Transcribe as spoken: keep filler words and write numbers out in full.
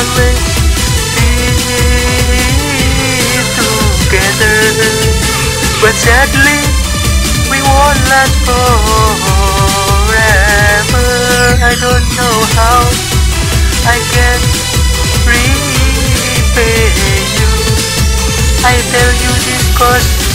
always be together, but sadly we won't last forever. I don't know how I can repay you. I tell you this 'cause